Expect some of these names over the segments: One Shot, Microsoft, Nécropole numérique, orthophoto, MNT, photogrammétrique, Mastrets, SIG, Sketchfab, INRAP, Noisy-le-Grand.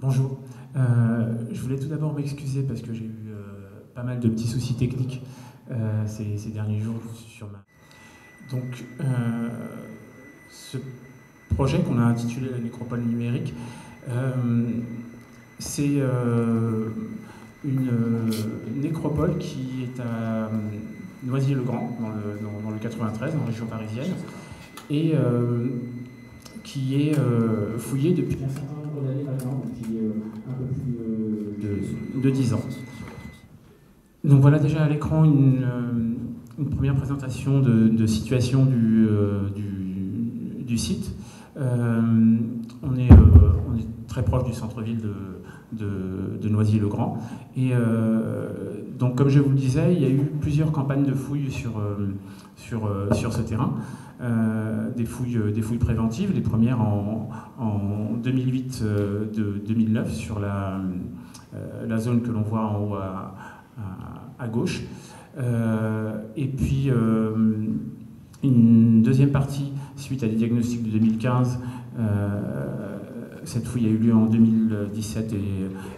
Bonjour. Je voulais tout d'abord m'excuser parce que j'ai eu pas mal de petits soucis techniques ces derniers jours sur ma... Donc, ce projet qu'on a intitulé la Nécropole numérique, c'est une nécropole qui est à Noisy-le-Grand, dans le 93, en région parisienne, et qui est fouillée depuis un certain nombre d'années maintenant, depuis un peu plus de 10 ans. Donc voilà déjà à l'écran une première présentation de situation du site. On est très proche du centre-ville de Noisy-le-Grand. Et donc, comme je vous le disais, il y a eu plusieurs campagnes de fouilles sur ce terrain. Des fouilles préventives, les premières en 2008-2009 sur la zone que l'on voit en haut à gauche. Et puis, une deuxième partie, suite à des diagnostics de 2015, cette fouille a eu lieu en 2017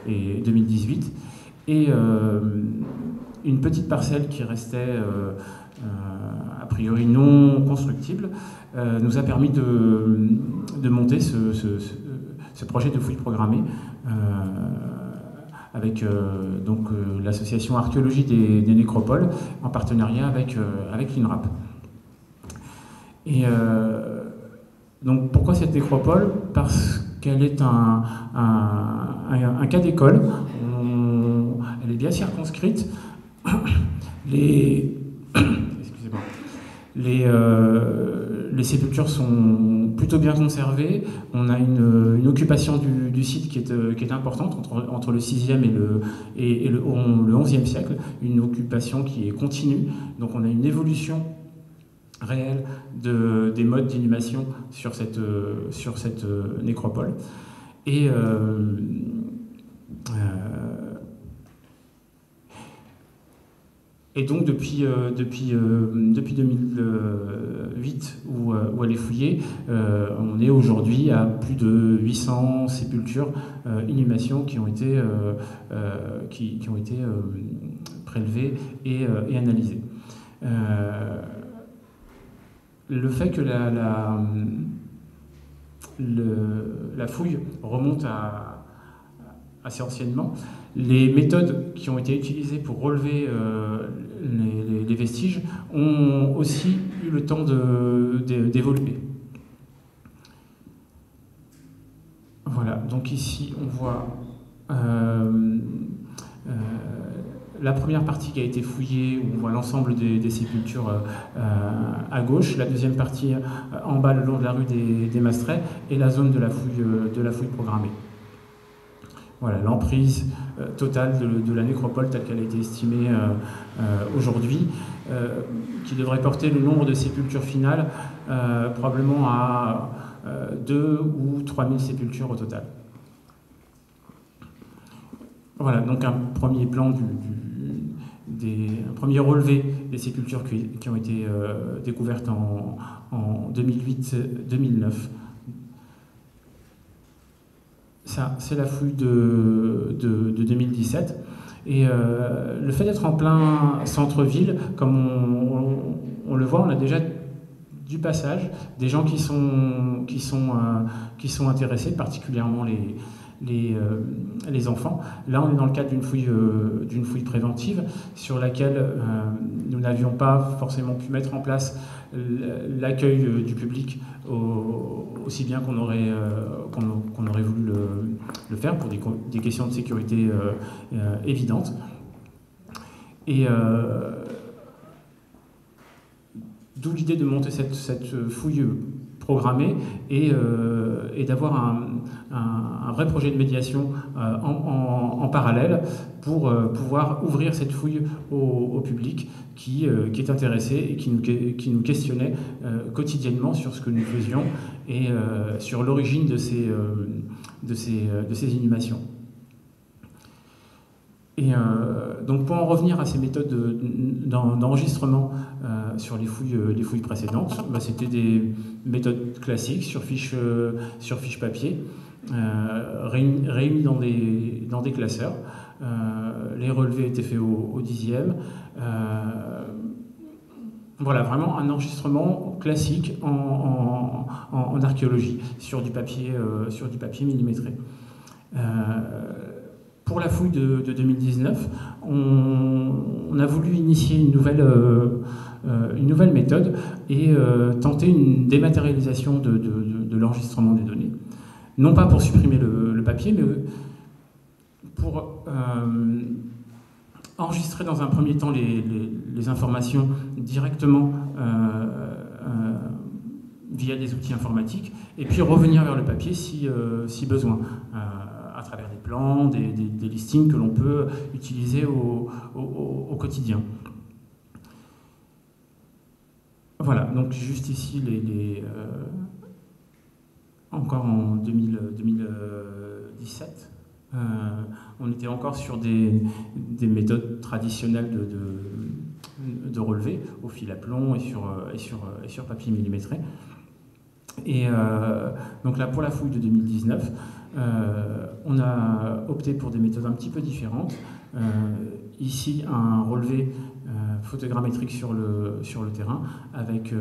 et 2018. Et une petite parcelle qui restait a priori non constructible nous a permis de monter ce projet de fouille programmée avec l'association Archéologie des Nécropoles en partenariat avec l'INRAP. Et donc pourquoi cette nécropole? Parce qu'elle est un cas d'école. Elle est bien circonscrite. Les sépultures sont plutôt bien conservées. On a une occupation du site qui est importante, entre le 6e et le 11e siècle. Une occupation qui est continue. Donc on a une évolution réelle des modes d'inhumation sur cette nécropole. Et donc depuis 2008 où elle est fouillée, on est aujourd'hui à plus de 800 sépultures, inhumations qui ont été prélevées et analysées. Le fait que la fouille remonte assez anciennement, les méthodes qui ont été utilisées pour relever les vestiges ont aussi eu le temps d'évoluer. Voilà, donc ici on voit la première partie qui a été fouillée, où on voit l'ensemble des sépultures à gauche, la deuxième partie en bas le long de la rue des Mastrets, et la zone de la fouille programmée. Voilà, l'emprise totale de la nécropole telle qu'elle a été estimée aujourd'hui, qui devrait porter le nombre de sépultures finales probablement à 2 ou 3000 sépultures au total. Voilà, donc un premier plan un premier relevé des sépultures qui ont été découvertes en 2008-2009. Ça, c'est la fouille de 2017. Et le fait d'être en plein centre-ville, comme on le voit, on a déjà du passage des gens qui sont intéressés, particulièrement les enfants. Là, on est dans le cadre d'une fouille préventive sur laquelle nous n'avions pas forcément pu mettre en place l'accueil du public aussi bien qu'on aurait, qu'on aurait voulu le faire pour des questions de sécurité évidentes. Et d'où l'idée de monter cette fouille programmée et d'avoir un vrai projet de médiation en parallèle pour pouvoir ouvrir cette fouille au public qui est intéressé et qui nous questionnait quotidiennement sur ce que nous faisions et sur l'origine de ces inhumations. Et donc pour en revenir à ces méthodes d'enregistrement sur les fouilles précédentes, bah c'était des méthodes classiques sur fiche papier réunis dans des classeurs. Les relevés étaient faits au dixième. Voilà, vraiment un enregistrement classique en archéologie, sur du papier millimétré. Pour la fouille de 2019, on a voulu initier une nouvelle méthode et tenter une dématérialisation de l'enregistrement des données. Non pas pour supprimer le papier, mais pour enregistrer dans un premier temps les informations directement via des outils informatiques, et puis revenir vers le papier si besoin. À travers des plans, des listings que l'on peut utiliser au quotidien. Voilà, donc juste ici, encore en 2017, on était encore sur des méthodes traditionnelles de relevé, au fil à plomb et sur papier millimétré. Et donc là, pour la fouille de 2019, on a opté pour des méthodes un petit peu différentes. Ici, un relevé photogrammétrique sur le terrain, avec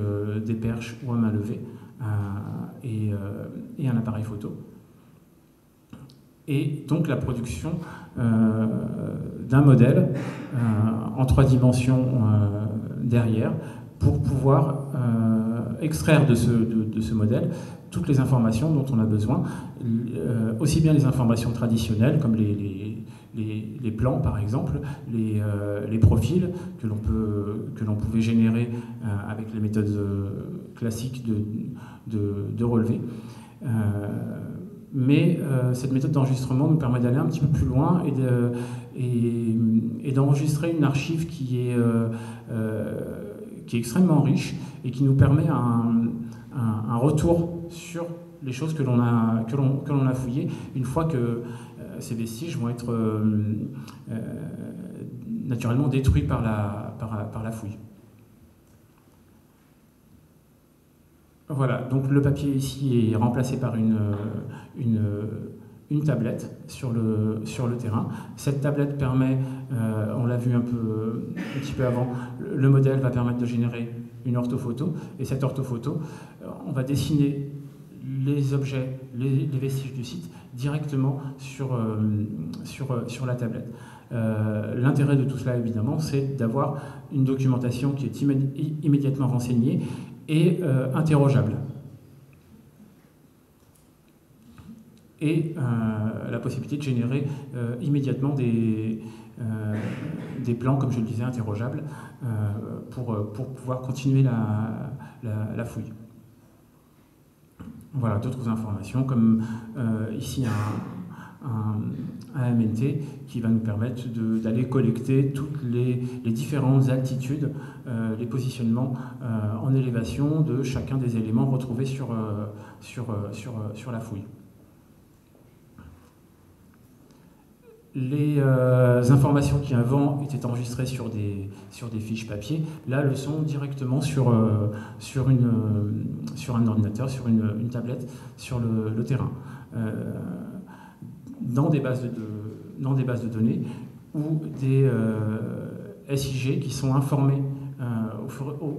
des perches ou un main levée et un appareil photo. Et donc la production d'un modèle en 3 dimensions derrière, pour pouvoir extraire de ce modèle toutes les informations dont on a besoin, aussi bien les informations traditionnelles comme les plans par exemple, les profils que l'on pouvait générer avec les méthodes classiques de relevé. Mais cette méthode d'enregistrement nous permet d'aller un petit peu plus loin et d'enregistrer une archive qui est extrêmement riche et qui nous permet un retour sur les choses que l'on a fouillées une fois que ces vestiges vont être naturellement détruits par la fouille. Voilà, donc le papier ici est remplacé par une tablette sur le terrain. Cette tablette permet, on l'a vu un petit peu avant, le modèle va permettre de générer une orthophoto, et cette orthophoto, on va dessiner les objets, les vestiges du site directement sur la tablette. L'intérêt de tout cela, évidemment, c'est d'avoir une documentation qui est immédiatement renseignée et interrogeable. Et la possibilité de générer immédiatement des plans, comme je le disais, interrogeables, pour pouvoir continuer la fouille. Voilà, d'autres informations, comme ici un MNT qui va nous permettre d'aller collecter toutes les différentes altitudes, les positionnements en élévation de chacun des éléments retrouvés sur la fouille. Les informations qui avant étaient enregistrées sur des fiches papier, là le sont directement sur un ordinateur, sur une tablette, sur le terrain. Dans des bases de données ou des SIG qui sont informés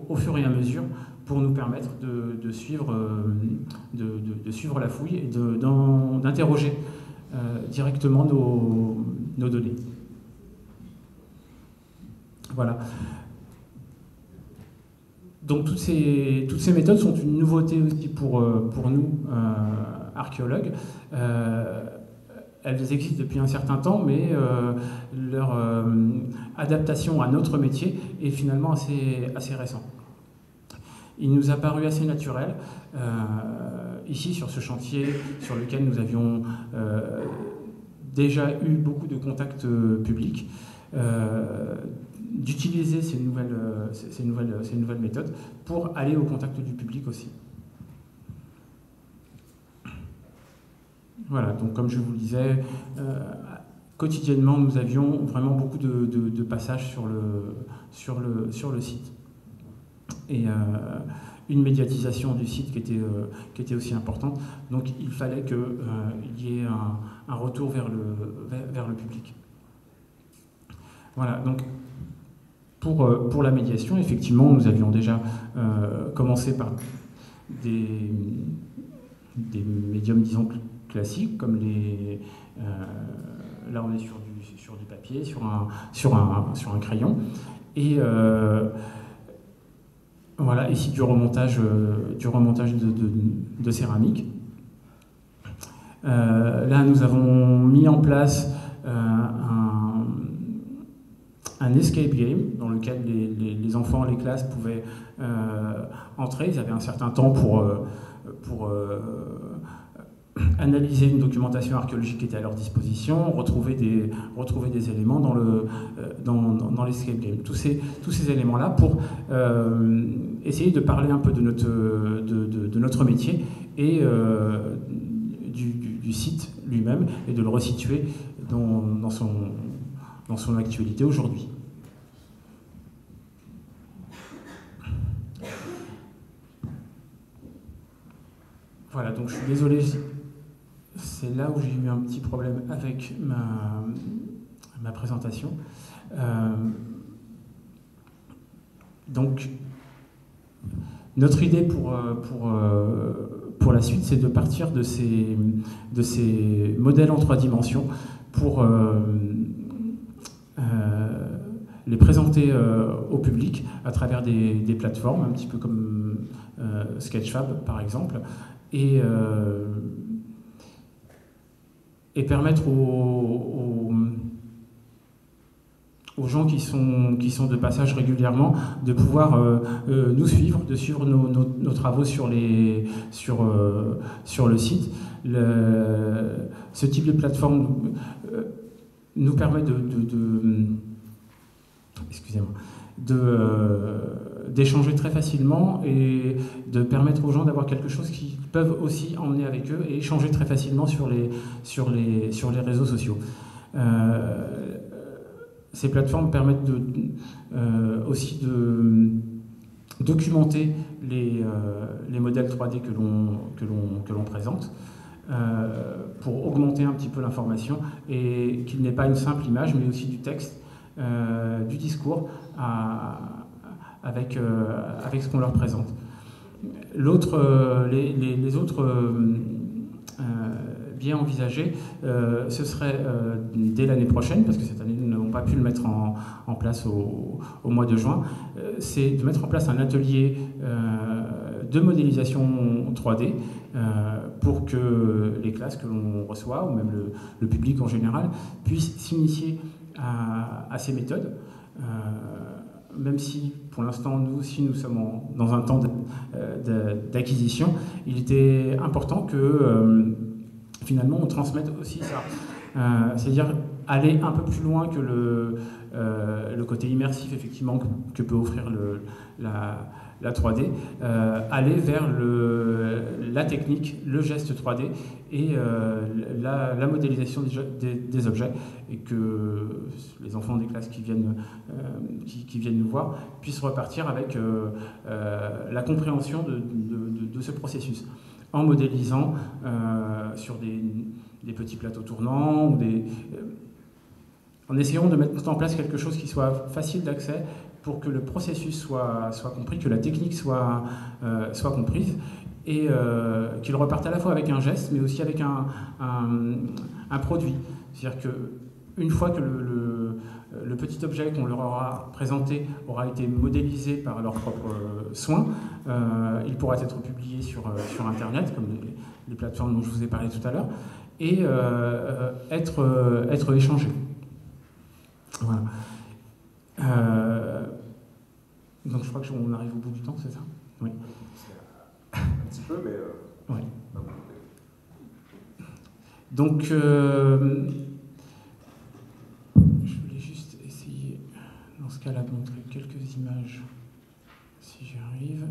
au fur et à mesure pour nous permettre de suivre la fouille et d'interroger directement nos données. Voilà. Donc toutes ces méthodes sont une nouveauté aussi pour nous, archéologues. Elles existent depuis un certain temps, mais leur adaptation à notre métier est finalement assez récente. Il nous a paru assez naturel, ici sur ce chantier sur lequel nous avions déjà eu beaucoup de contacts publics, d'utiliser ces nouvelles méthodes pour aller au contact du public aussi. Voilà, donc comme je vous le disais, quotidiennement nous avions vraiment beaucoup de passages sur le site. Et une médiatisation du site qui était aussi importante. Donc il fallait qu'il y ait un retour vers le public. Voilà, donc pour la médiation, effectivement, nous avions déjà commencé par des médiums, disons, classiques, comme les... là, on est sur du papier, sur un crayon. Et voilà, ici du remontage de céramique. Là, nous avons mis en place un escape game dans lequel les enfants, les classes pouvaient entrer. Ils avaient un certain temps pour analyser une documentation archéologique qui était à leur disposition, retrouver des éléments dans l'escape game. Tous ces éléments-là pour essayer de parler un peu de notre métier et du site lui-même et de le resituer dans son actualité aujourd'hui. Voilà, donc je suis désolé, c'est là où j'ai eu un petit problème avec ma présentation. Donc, notre idée pour la suite, c'est de partir de ces modèles en 3 dimensions pour... les présenter au public à travers des plateformes, un petit peu comme Sketchfab par exemple, et permettre aux gens qui sont de passage régulièrement de pouvoir nous suivre, de suivre nos travaux sur le site. Ce type de plateforme nous permet d'échanger très facilement et de permettre aux gens d'avoir quelque chose qu'ils peuvent aussi emmener avec eux et échanger très facilement sur les réseaux sociaux. Ces plateformes permettent aussi de documenter les modèles 3D que l'on présente. Pour augmenter un petit peu l'information et qu'il n'ait pas une simple image mais aussi du texte, du discours avec ce qu'on leur présente. Les autres biais envisagés, ce serait dès l'année prochaine, parce que cette année nous n'avons pas pu le mettre en place au mois de juin, c'est de mettre en place un atelier de modélisation 3D pour que les classes que l'on reçoit, ou même le public en général, puissent s'initier à ces méthodes, même si pour l'instant nous aussi nous sommes dans un temps d'acquisition. Il était important que finalement on transmette aussi ça, c'est-à-dire aller un peu plus loin que le côté immersif effectivement que peut offrir la 3D, aller vers la technique, le geste 3D et la modélisation des objets, et que les enfants des classes qui viennent nous voir puissent repartir avec la compréhension de ce processus, en modélisant sur des petits plateaux tournants, ou en essayant de mettre en place quelque chose qui soit facile d'accès, pour que le processus soit compris, que la technique soit comprise, et qu'il reparte à la fois avec un geste, mais aussi avec un produit. C'est-à-dire qu'une fois que le petit objet qu'on leur aura présenté aura été modélisé par leurs propres soins, il pourra être publié sur Internet, comme les plateformes dont je vous ai parlé tout à l'heure, et être échangé. Voilà. Donc je crois qu'on arrive au bout du temps, c'est ça? Oui. Un petit peu, mais... Oui. Donc, je voulais juste essayer, dans ce cas-là, de montrer quelques images, si j'y arrive.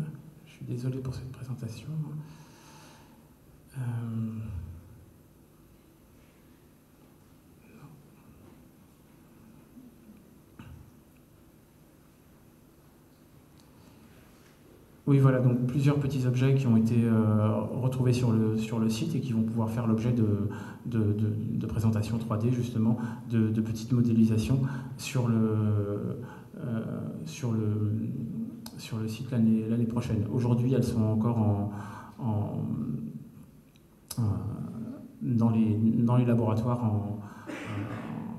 Je suis désolé pour cette présentation. Oui, voilà, donc plusieurs petits objets qui ont été retrouvés sur le site et qui vont pouvoir faire l'objet de présentations 3D, justement, de petites modélisations sur le site l'année prochaine. Aujourd'hui, elles sont encore dans les laboratoires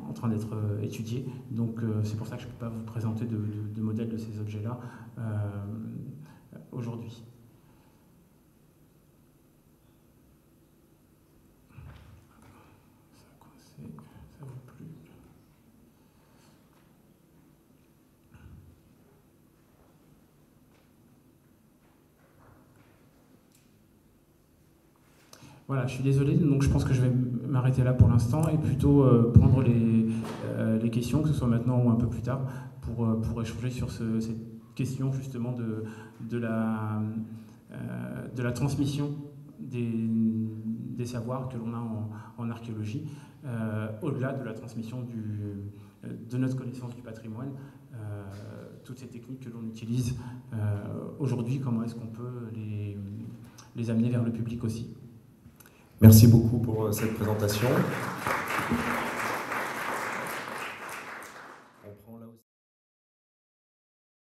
en train d'être étudiées. Donc, c'est pour ça que je ne peux pas vous présenter de modèles de ces objets-là aujourd'hui. Voilà, je suis désolé, donc je pense que je vais m'arrêter là pour l'instant et plutôt prendre les questions, que ce soit maintenant ou un peu plus tard, pour échanger sur cette question justement de la transmission des savoirs que l'on a en archéologie, au-delà de la transmission de notre connaissance du patrimoine, toutes ces techniques que l'on utilise aujourd'hui, comment est-ce qu'on peut les amener vers le public aussi. Merci beaucoup pour cette présentation.